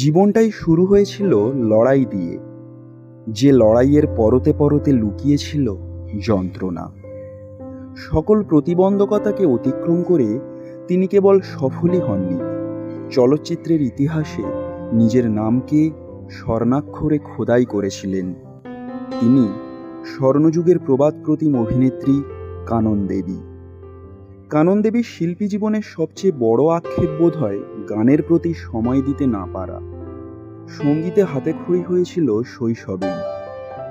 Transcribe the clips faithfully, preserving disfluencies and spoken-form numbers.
জীবনটাই শুরু হয়েছিল লড়াই দিয়ে, যে লড়াইয়ের পরতে পরতে লুকিয়েছিল যন্ত্রণা। সকল প্রতিবন্ধকতাকে অতিক্রম করে তিনি কেবল সফলই হননি, চলচ্চিত্রের ইতিহাসে নিজের নামকে স্বর্ণাক্ষরে খোদাই করেছিলেন। তিনি স্বর্ণযুগের প্রবাদ প্রতিম অভিনেত্রী কানন দেবী। কানন দেবীর শিল্পী জীবনের সবচেয়ে বড় আক্ষেপ বোধ হয় গানের প্রতি সময় দিতে না পারা। সঙ্গীতে হাতেখড়ি হয়েছিল শৈশবেই,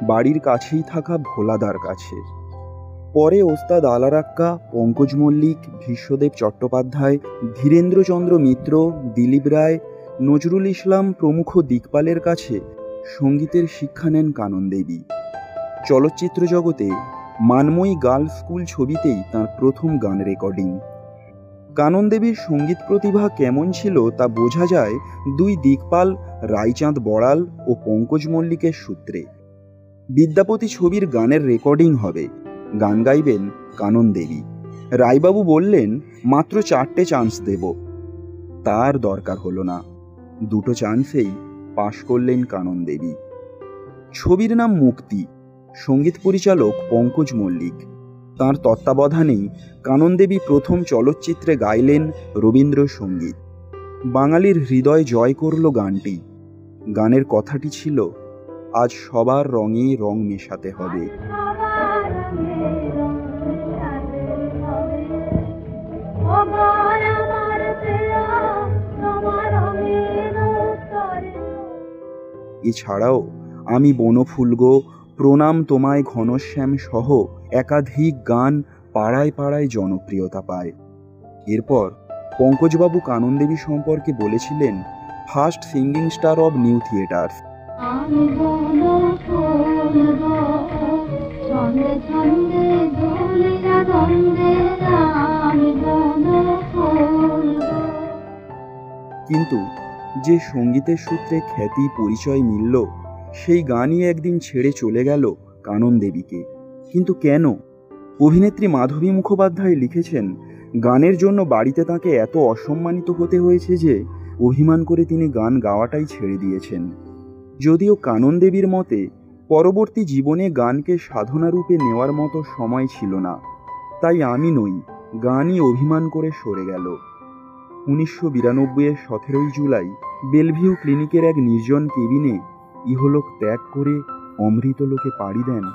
বাড়ির কাছেই থাকা ভোলাদার কাছে। পরে ওস্তাদ আলার আক্কা, পঙ্কজ মল্লিক, ভীষ্মদেব চট্টোপাধ্যায়, ধীরেন্দ্রচন্দ্র মিত্র, দিলীপ রায়, নজরুল ইসলাম প্রমুখ দিকপালের কাছে সঙ্গীতের শিক্ষা নেন কানন দেবী। চলচ্চিত্র জগতে মানময়ী গার্ল স্কুল ছবিতেই তাঁর প্রথম গান রেকর্ডিং। কানন দেবীর সঙ্গীত প্রতিভা কেমন ছিল তা বোঝা যায় দুই দিকপাল রায়চাঁদ বড়াল ও পঙ্কজ মল্লিকের সূত্রে। বিদ্যাপতি ছবির গানের রেকর্ডিং হবে, গান গাইবেন কানন দেবী। রায়বাবু বললেন, মাত্র চারটে চান্স দেব। তার দরকার হলো না, দুটো চান্সেই পাশ করলেন কানন দেবী। ছবির নাম মুক্তি, সঙ্গীত পরিচালক পঙ্কজ মল্লিক। তাঁর তত্ত্বাবধানেই কানন দেবী প্রথম চলচ্চিত্রে গাইলেন রবীন্দ্রসঙ্গীত। বাঙালির হৃদয় জয় করল গানটি। গানের কথাটি ছিল, আজ সবার রঙে রং মেশাতে হবে। এছাড়াও আমি বনফুল গো, প্রণাম তোমায় ঘনশ্যাম সহ একাধিক গান পাড়ায় পাড়ায় জনপ্রিয়তা পায়। এরপর পঙ্কজবাবু কানন দেবী সম্পর্কে বলেছিলেন, first singing star of New Theatres. কিন্তু যে সঙ্গীতের সূত্রে খ্যাতি পরিচয় মিলল, সেই গানই একদিন ছেড়ে চলে গেল কানন দেবীকে। কিন্তু কেন? অভিনেত্রী মাধবী মুখোপাধ্যায় লিখেছেন, গানের জন্য বাড়িতে তাঁকে এত অসম্মানিত হতে হয়েছে যে অভিমান করে তিনি গান গাওয়াটাই ছেড়ে দিয়েছেন। যদিও কানন দেবীর মতে পরবর্তী জীবনে গানকে সাধনারূপে নেওয়ার মতো সময় ছিল না, তাই আমি নই, গানই অভিমান করে সরে গেল। উনিশশো বিরানব্বইয়ের সতেরোই জুলাই বেলভিউ ক্লিনিকের এক নির্জন কেবিনে ইহলোক ত্যাগ করে অমৃতলোকে পাড়ি দেন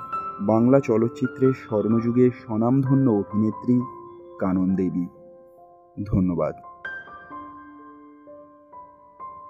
বাংলা চলচ্চিত্রের স্বর্ণযুগের স্বনামধন্য অভিনেত্রী কানন দেবী। ধন্যবাদ।